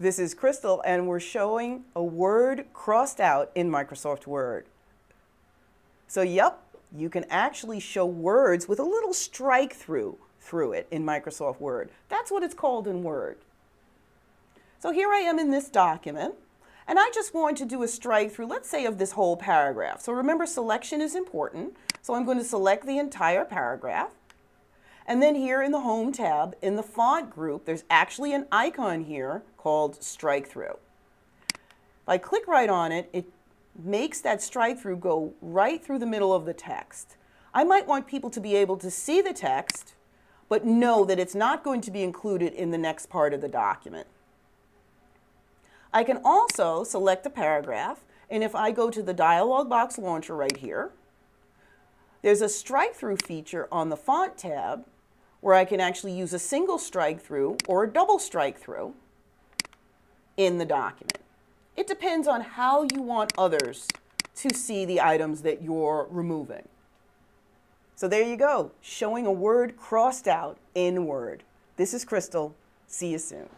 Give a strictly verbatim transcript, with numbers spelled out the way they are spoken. This is Crystal, and we're showing a word crossed out in Microsoft Word. So, yep, you can actually show words with a little strike through through it in Microsoft Word. That's what it's called in Word. So here I am in this document, and I just want to do a strike through, let's say, of this whole paragraph. So remember, selection is important. So I'm going to select the entire paragraph. And then here in the Home tab, in the font group, there's actually an icon here called Strike Through. If I click right on it, it makes that strike through go right through the middle of the text. I might want people to be able to see the text, but know that it's not going to be included in the next part of the document. I can also select a paragraph, and if I go to the dialog box launcher right here, there's a strike through feature on the font tab, where I can actually use a single strike through or a double strike through in the document. It depends on how you want others to see the items that you're removing. So there you go, showing a word crossed out in Word. This is Crystal. See you soon.